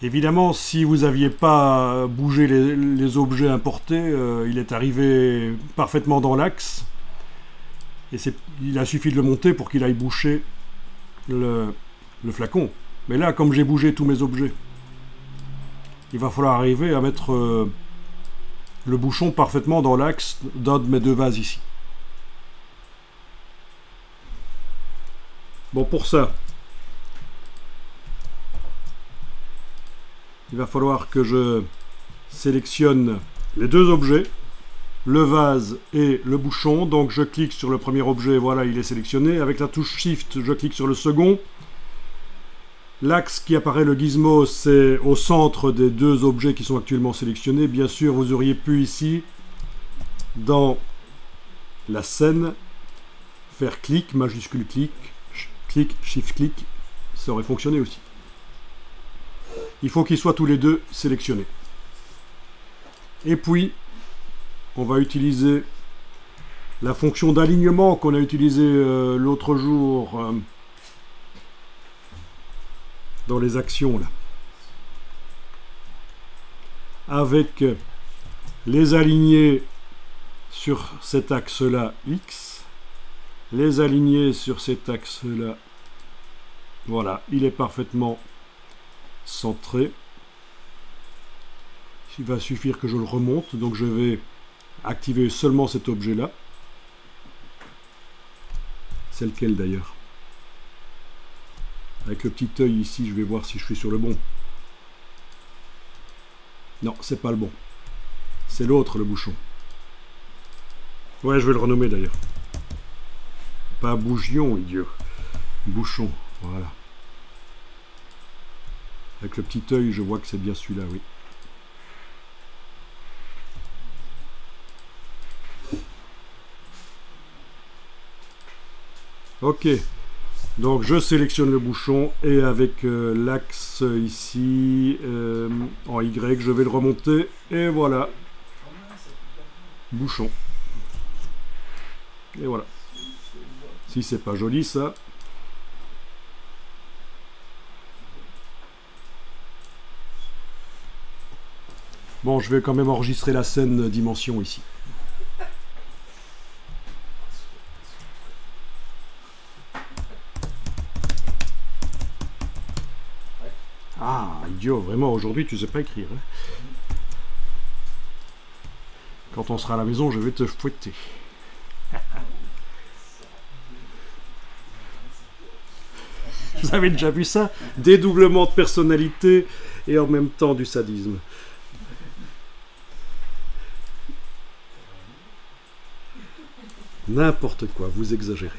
Évidemment, si vous n'aviez pas bougé les objets importés, il est arrivé parfaitement dans l'axe. Et il a suffi de le monter pour qu'il aille boucher le flacon. Mais là, comme j'ai bougé tous mes objets, il va falloir arriver à mettre le bouchon parfaitement dans l'axe d'un de mes deux vases ici. Bon, pour ça, il va falloir que je sélectionne les deux objets, le vase et le bouchon. Donc je clique sur le premier objet, voilà, il est sélectionné. Avec la touche Shift, je clique sur le second. L'axe qui apparaît, le gizmo, c'est au centre des deux objets qui sont actuellement sélectionnés. Bien sûr, vous auriez pu ici, dans la scène, faire clic, majuscule clic, clic, Shift clic, ça aurait fonctionné aussi. Il faut qu'ils soient tous les deux sélectionnés. Et puis, on va utiliser la fonction d'alignement qu'on a utilisée l'autre jour dans les actions, là. Avec les alignés sur cet axe-là, X, les alignés sur cet axe-là, voilà, il est parfaitement centré. Il va suffire que je le remonte, donc je vais activer seulement cet objet là. C'est lequel d'ailleurs? Avec le petit œil ici, je vais voir si je suis sur le bon. Non, c'est pas le bon, c'est l'autre, le bouchon. Ouais, je vais le renommer d'ailleurs, pas bougion, idiot, bouchon, voilà. Avec le petit œil, je vois que c'est bien celui-là, oui. Ok, donc je sélectionne le bouchon et avec l'axe ici en Y, je vais le remonter et voilà, bouchon. Et voilà. Si c'est pas joli ça. Bon, je vais quand même enregistrer la scène dimension ici. Ah, idiot, vraiment, aujourd'hui, tu sais pas écrire. Hein? Quand on sera à la maison, je vais te fouetter. Vous avez déjà vu ça? Dédoublement de personnalité et en même temps du sadisme. N'importe quoi, vous exagérez.